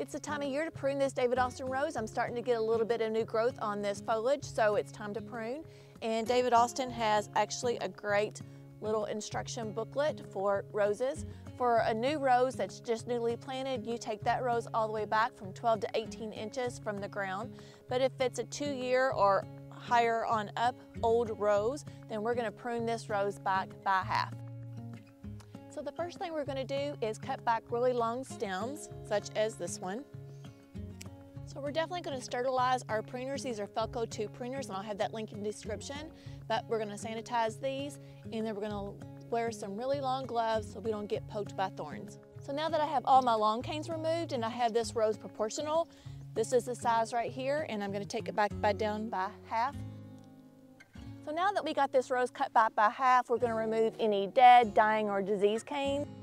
It's the time of year to prune this David Austin rose. I'm starting to get a little bit of new growth on this foliage, so it's time to prune. And David Austin has actually a great little instruction booklet for roses. For a new rose that's just newly planted, you take that rose all the way back from 12 to 18 inches from the ground. But if it's a 2-year or higher on up old rose, then we're going to prune this rose back by half. So the first thing we're going to do is cut back really long stems, such as this one. So we're definitely going to sterilize our pruners. These are Felco 2 pruners, and I'll have that link in the description. But we're going to sanitize these, and then we're going to wear some really long gloves so we don't get poked by thorns. So now that I have all my long canes removed and I have this rose proportional, this is the size right here, and I'm going to take it back down by half. So now that we got this rose cut back by half, we're going to remove any dead, dying, or diseased canes.